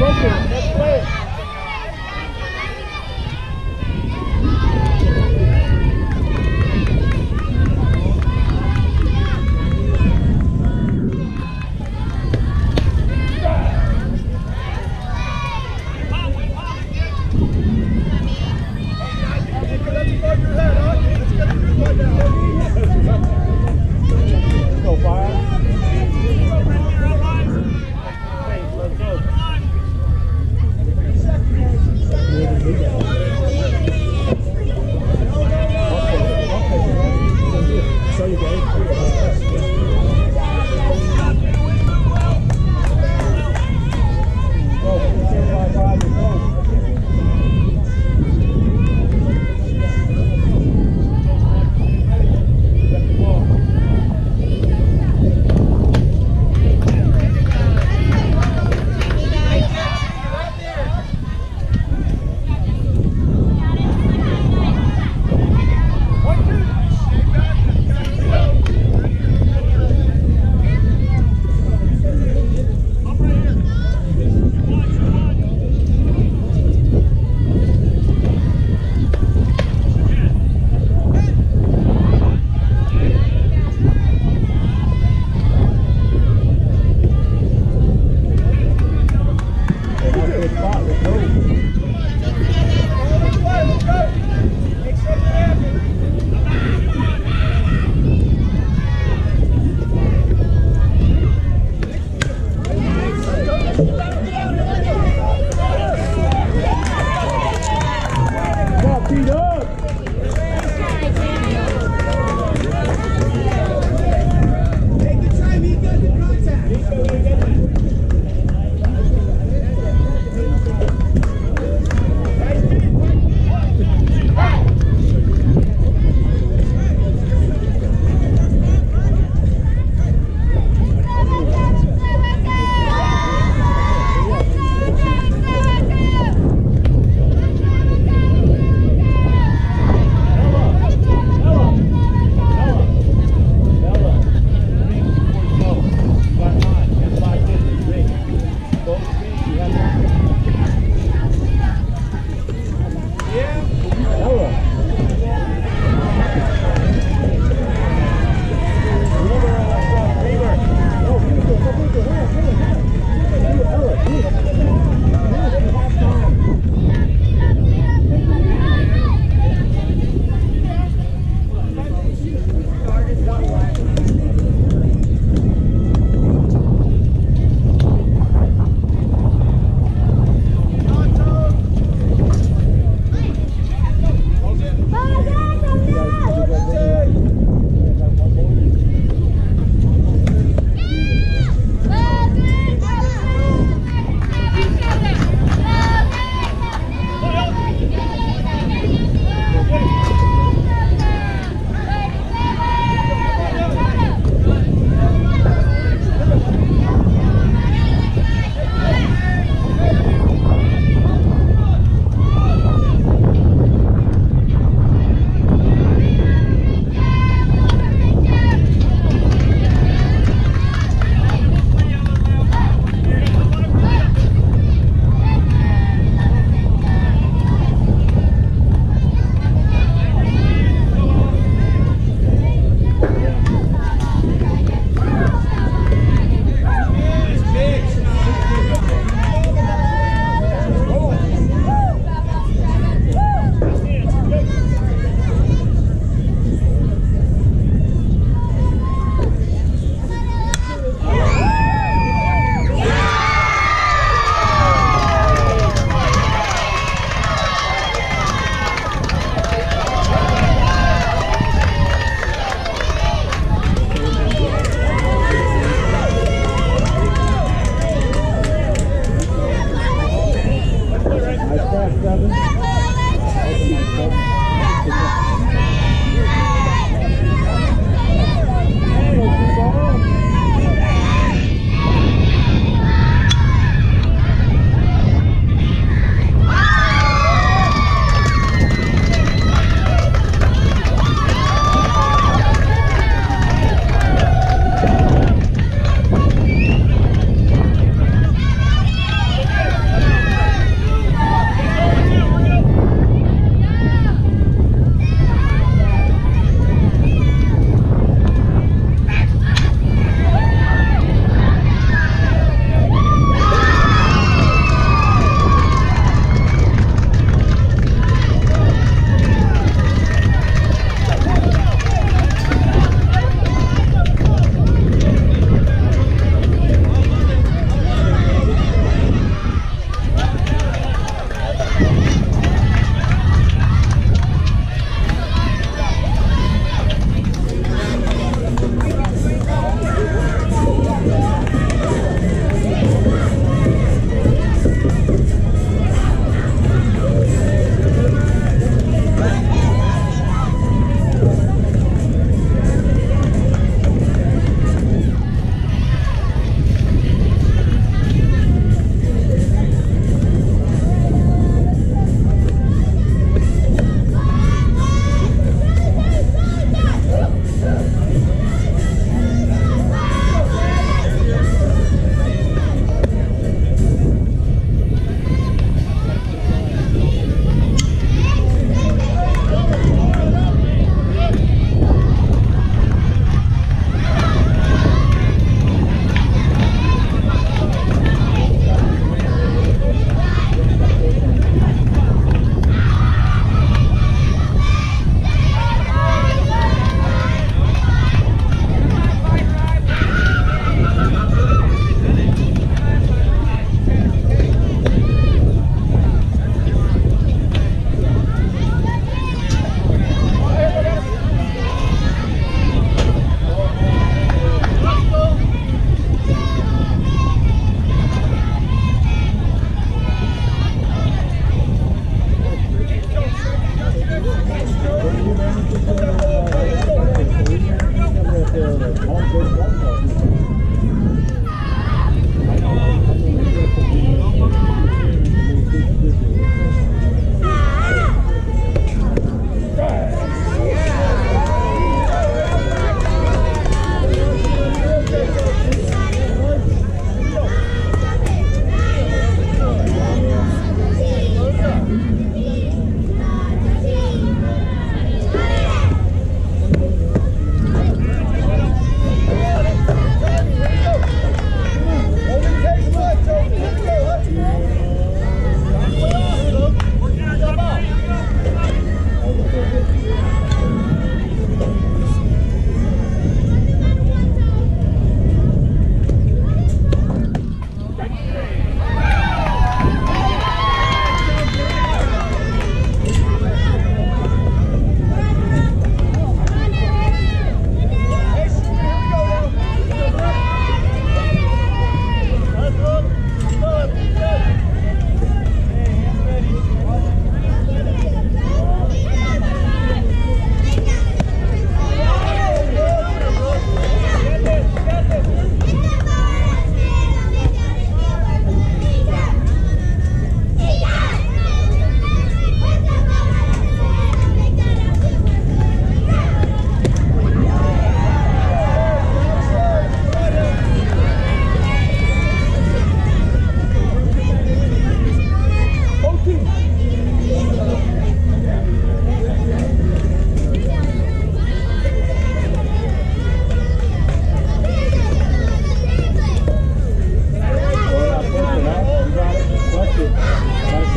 Let's play it.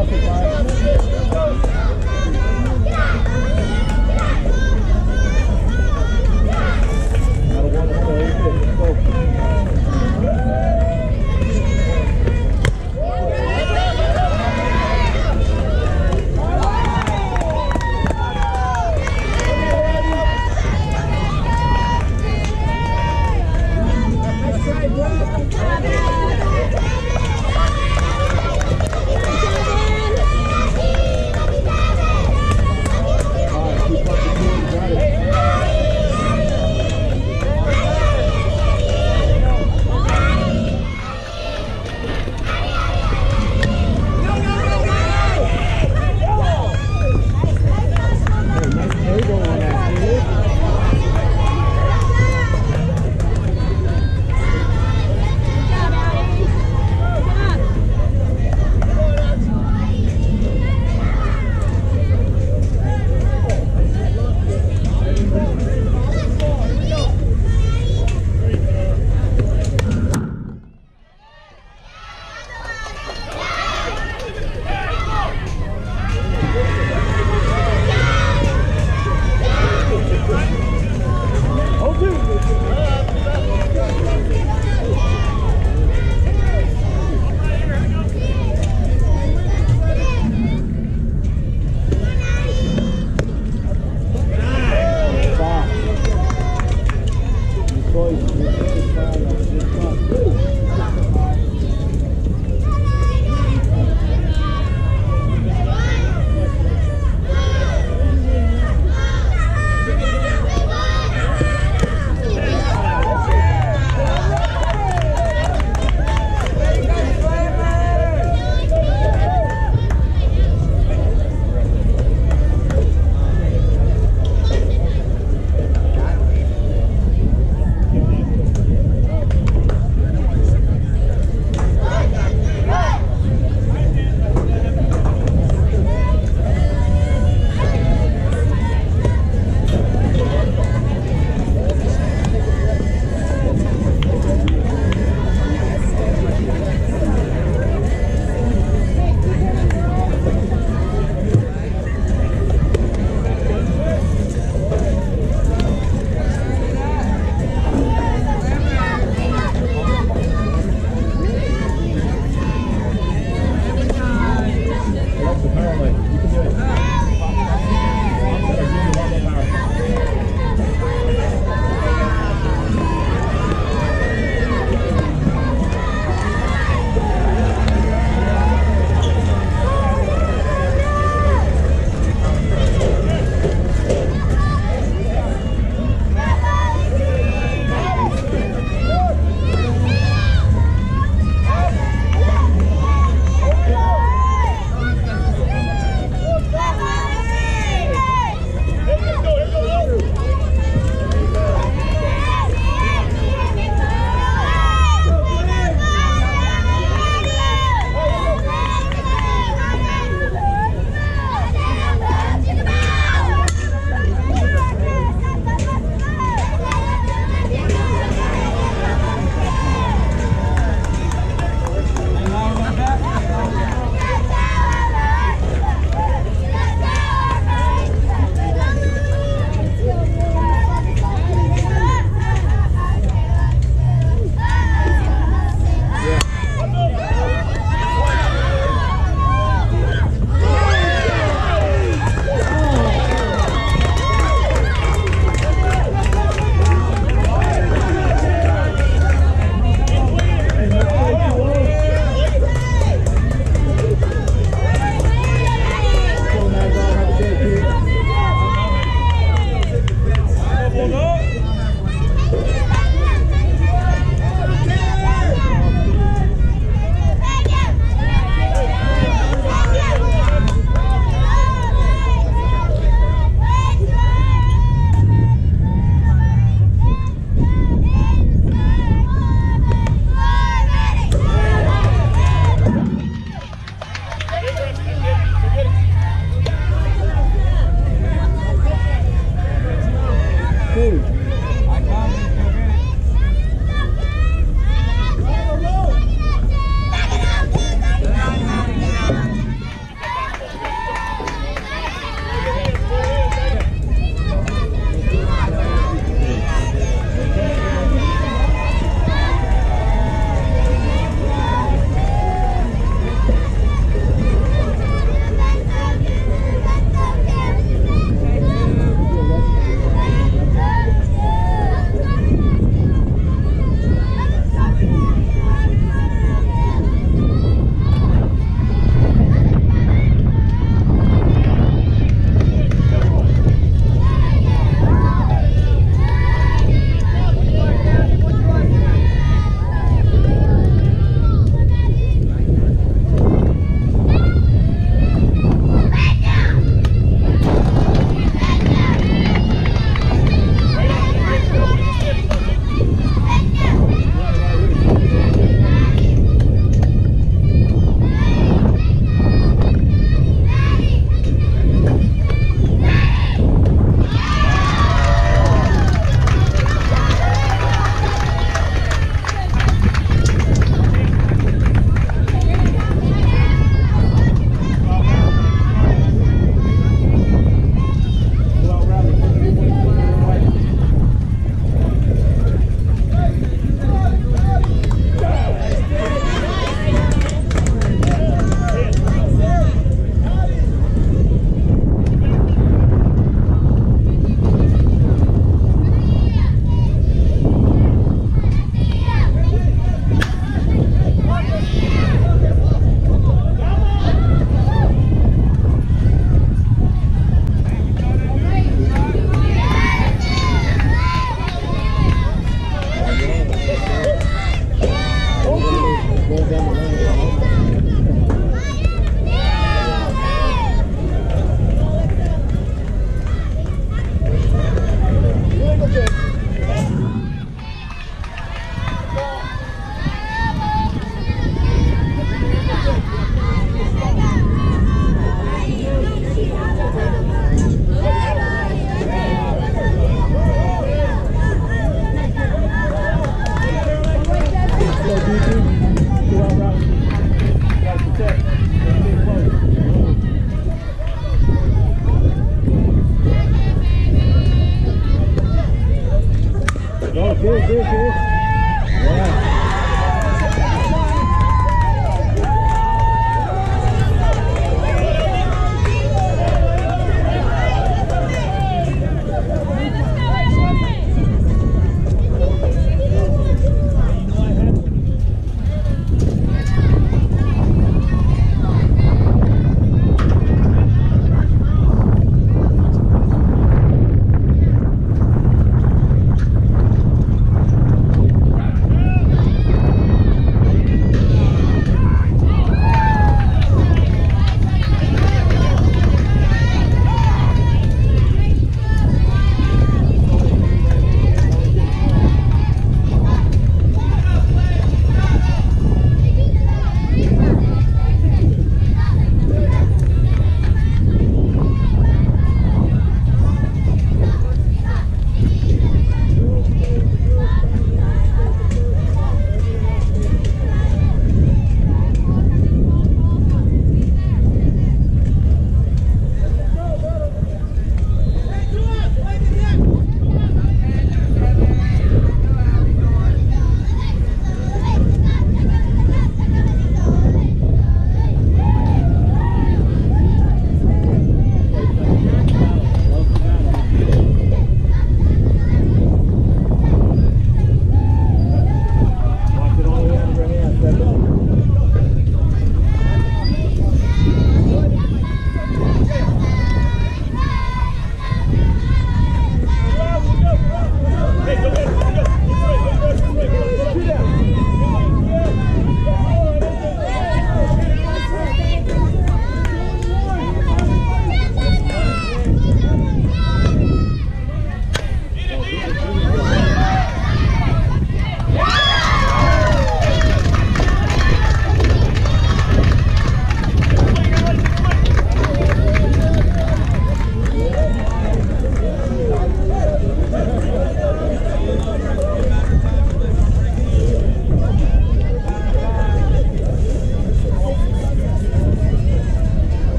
Come on,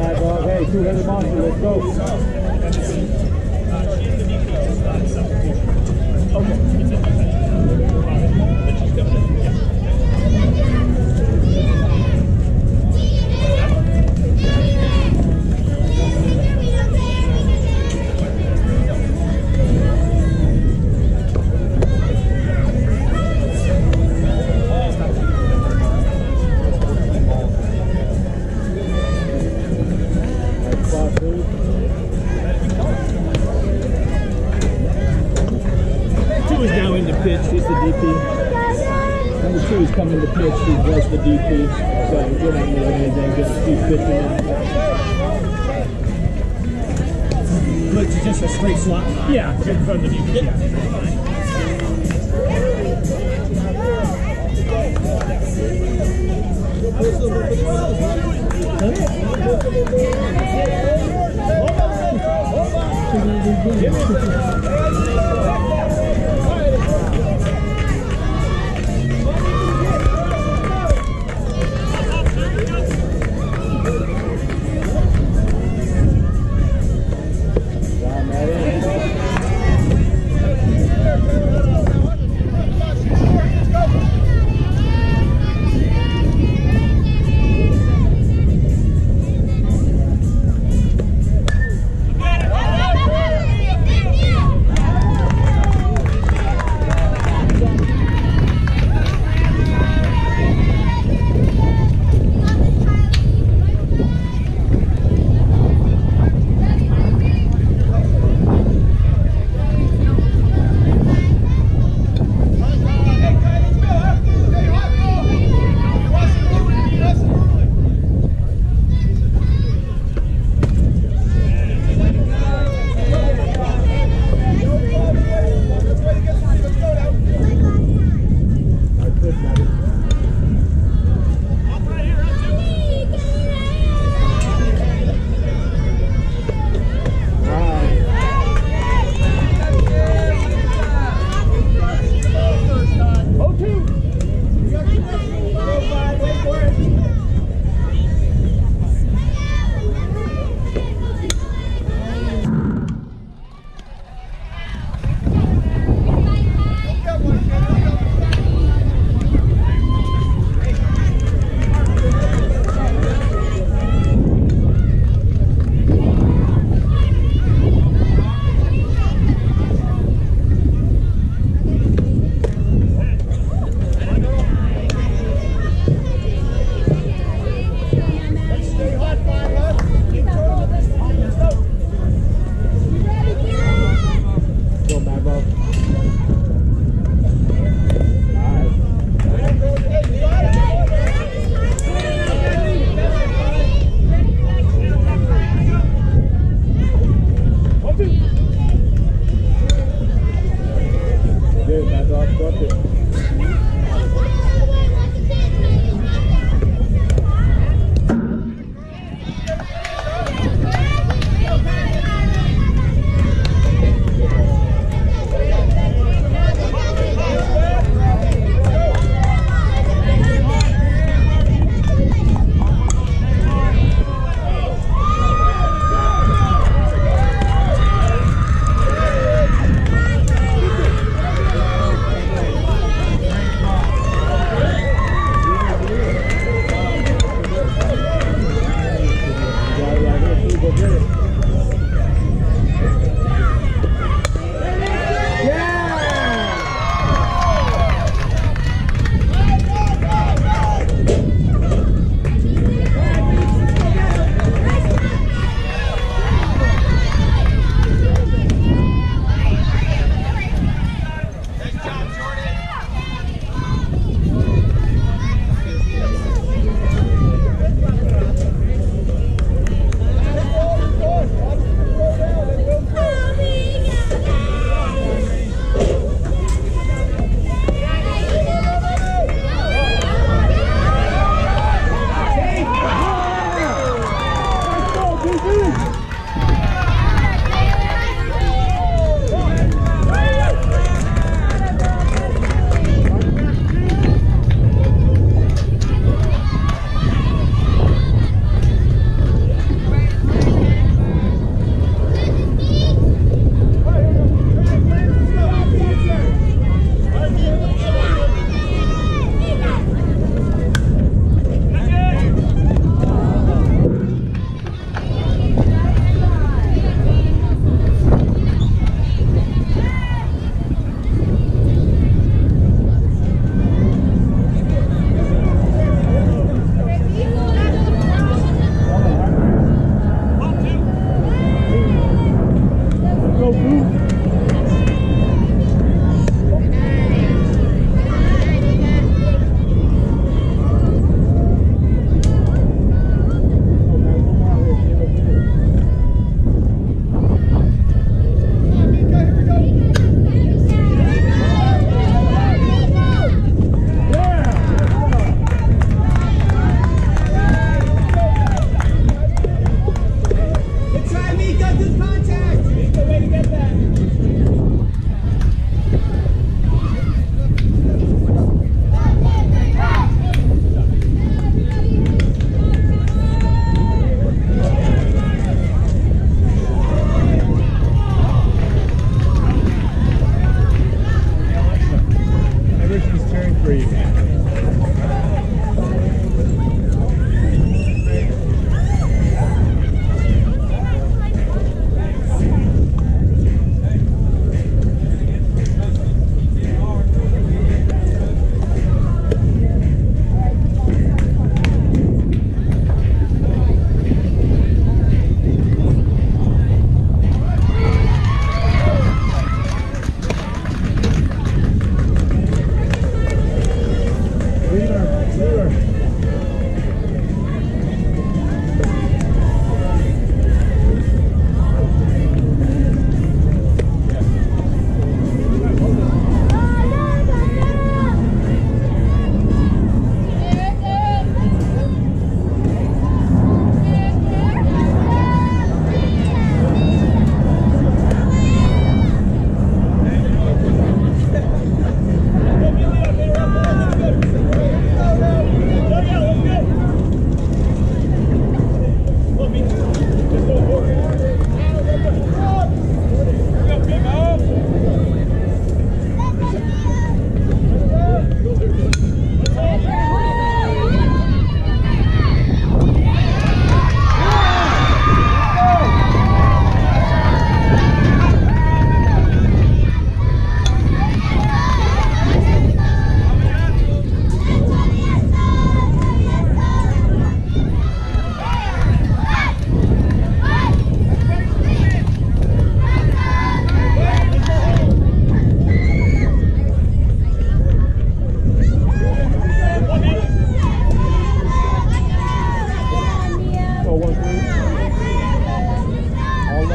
my dog. Hey, two-headed monster, let's go. Coming to pitch, he was the DP, so I'm getting anything, just keep pitching. But it's just a straight slot. Yeah, right in front of the DP.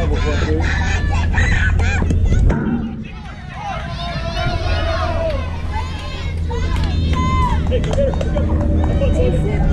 love with that dude. Hey, get her, get her.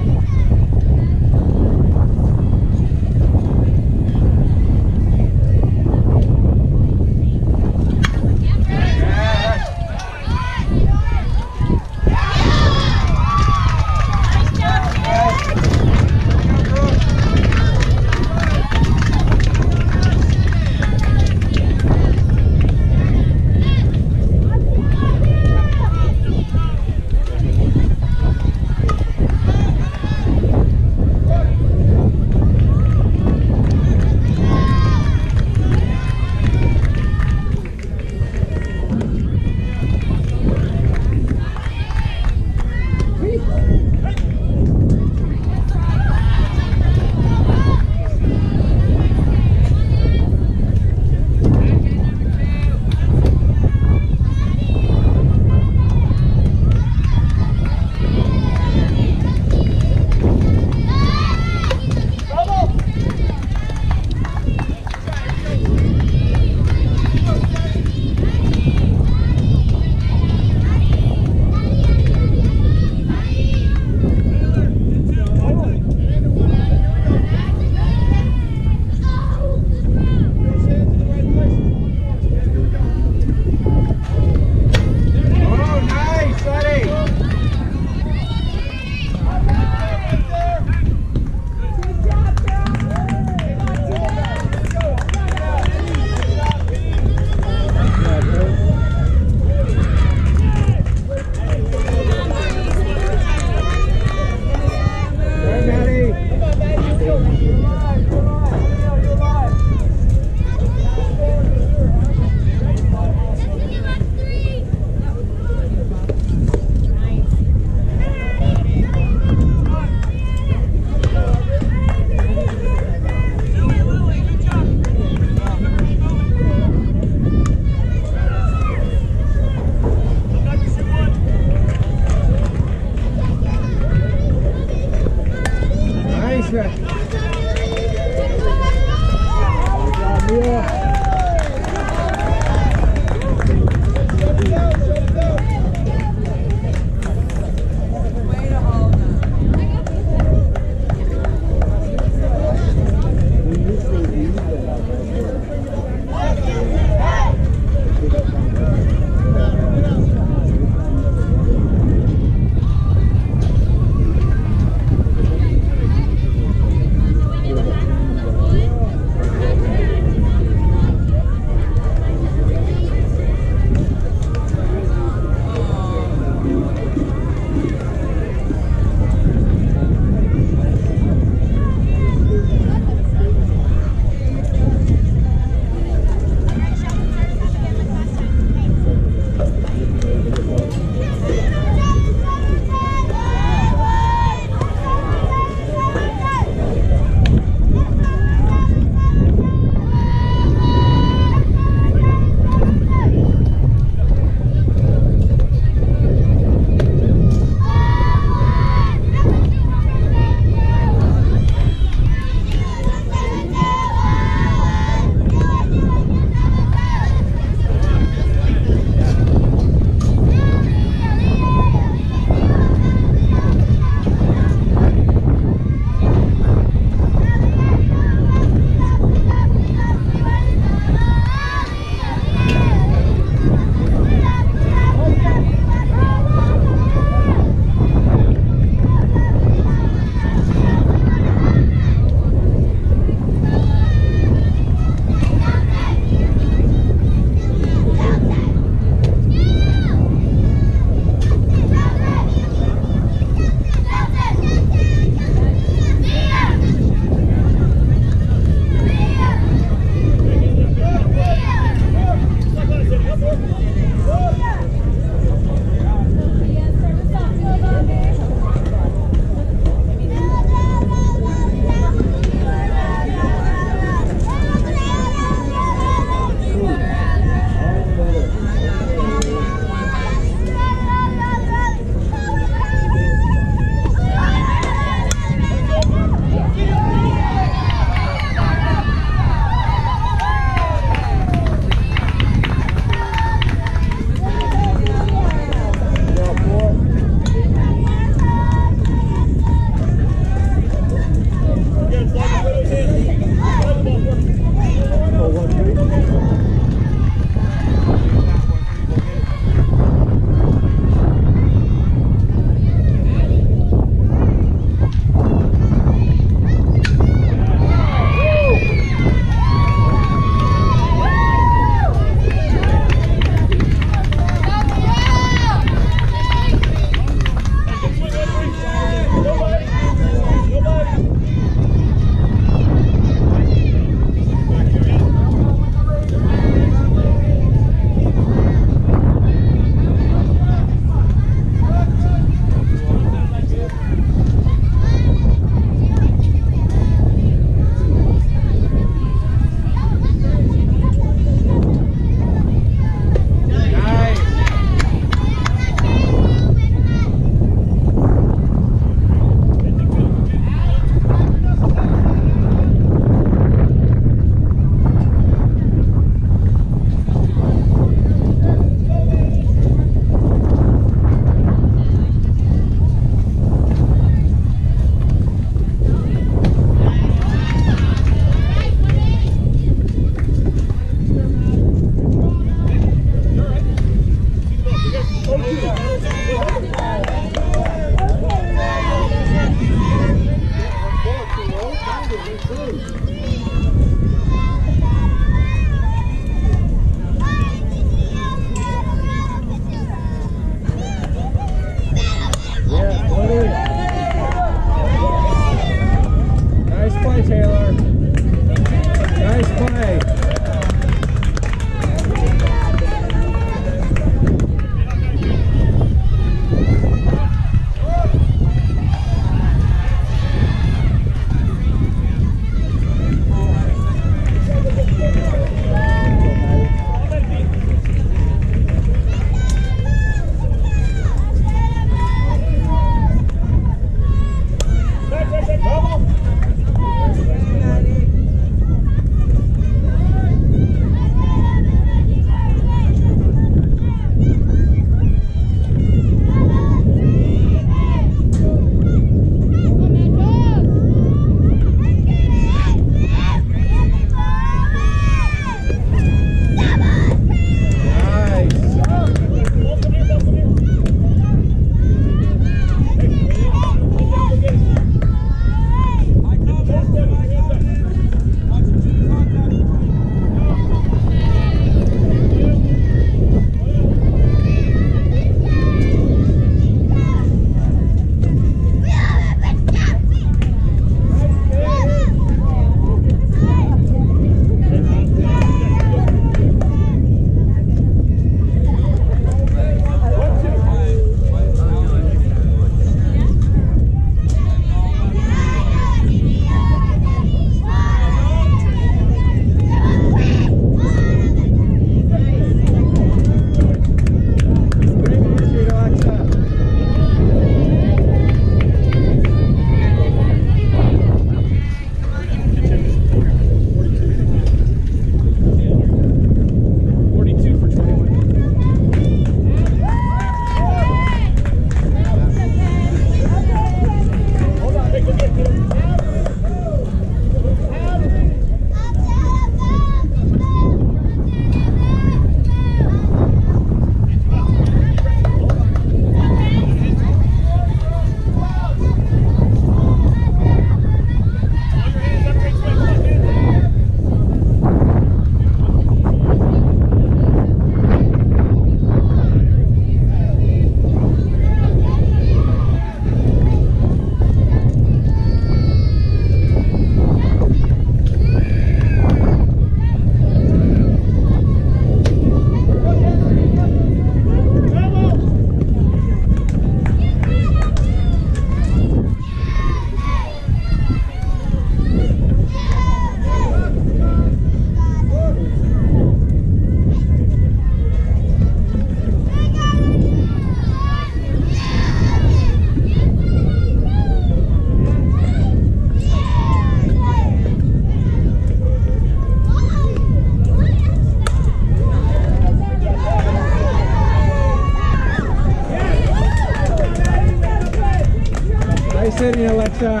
City, Alexa.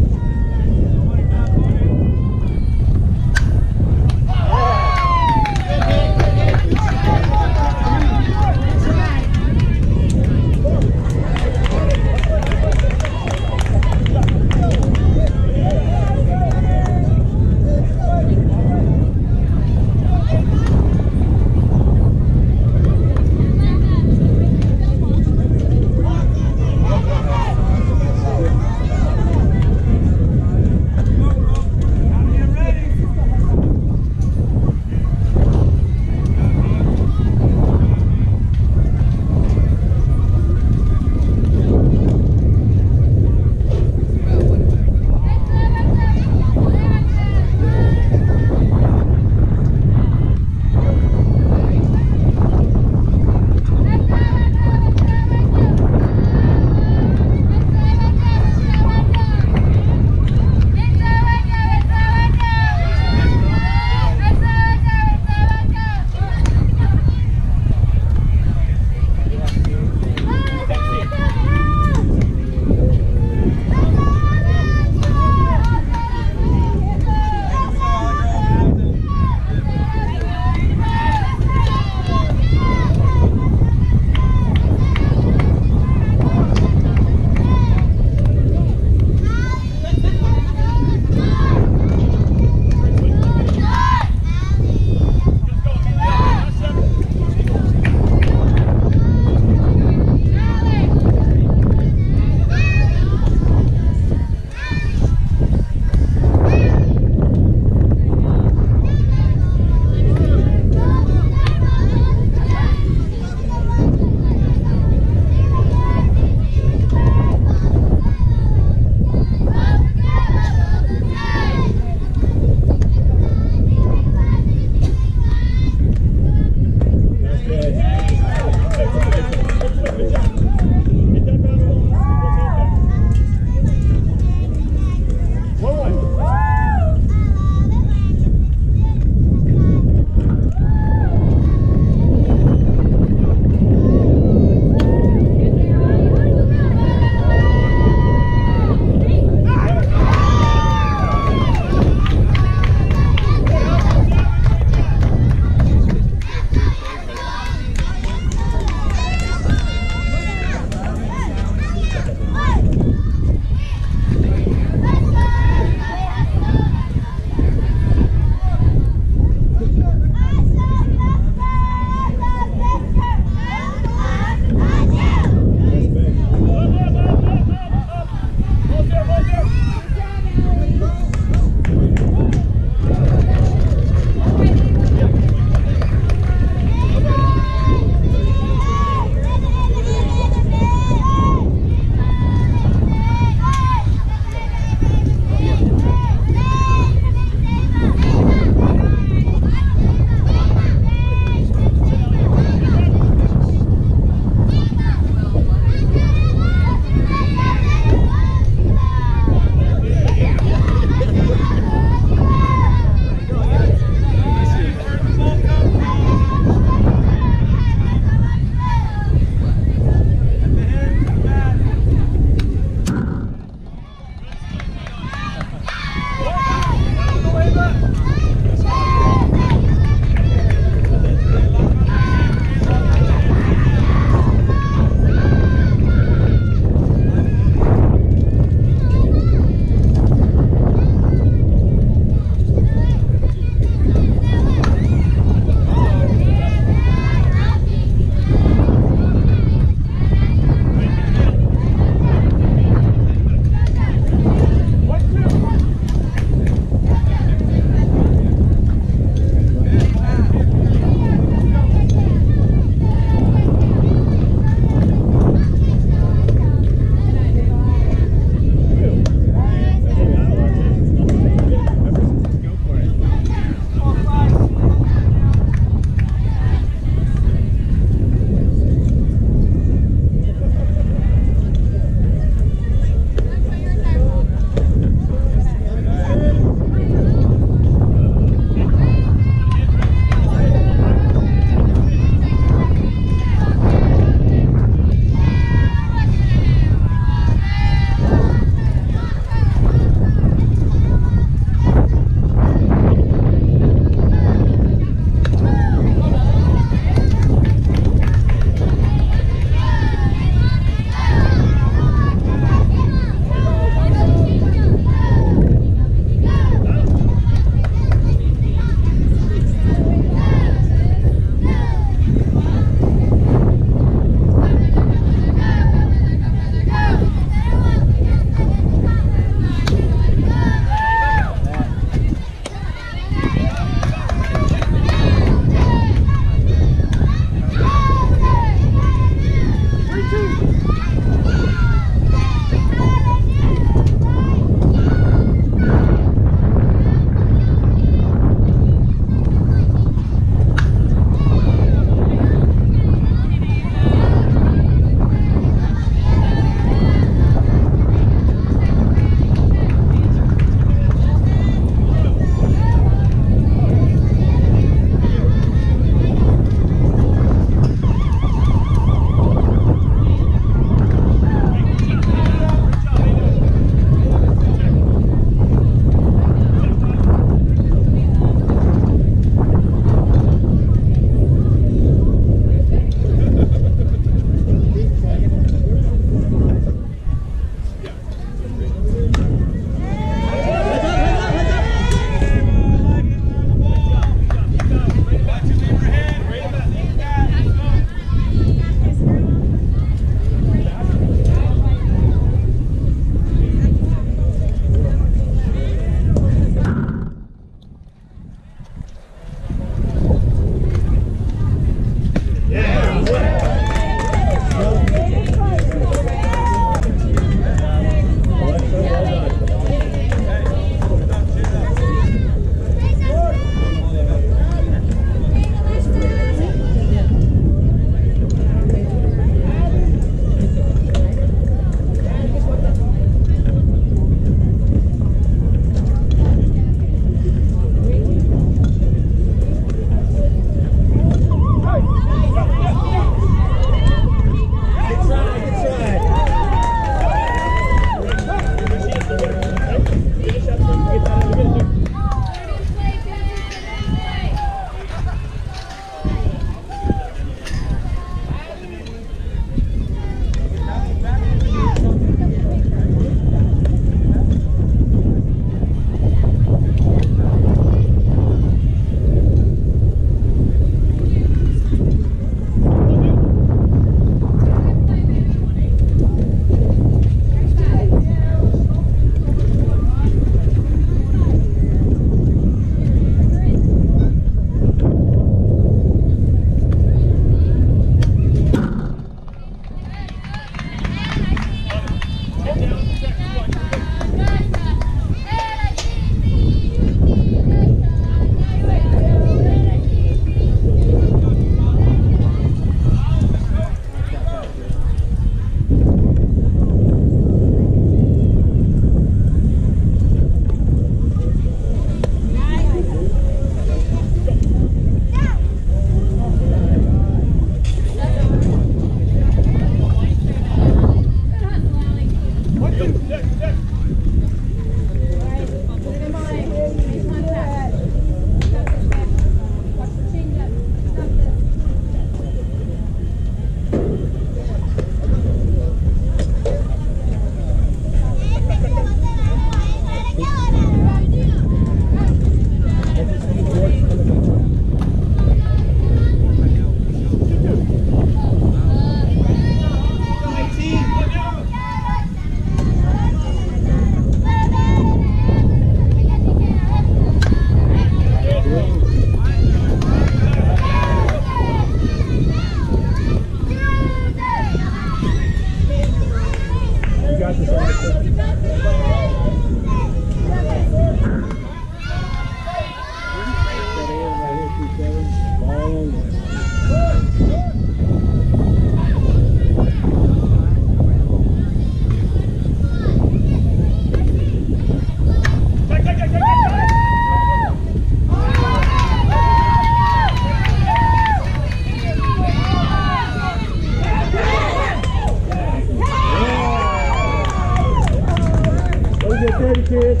ready, kids.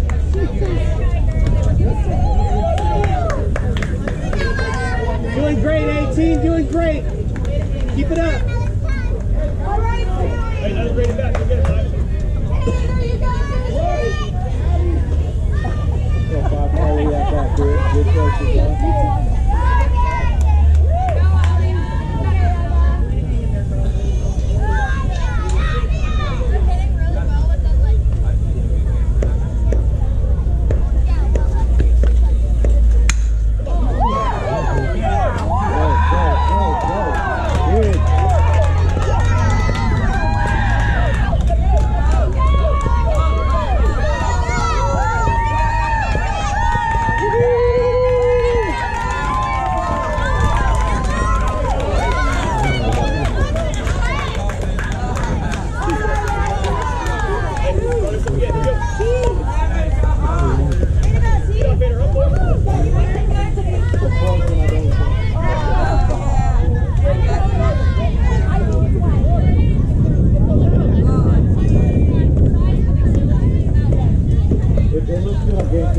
Doing great, 18. Doing great. Keep it up. All right. Hey, now bring it back. Good.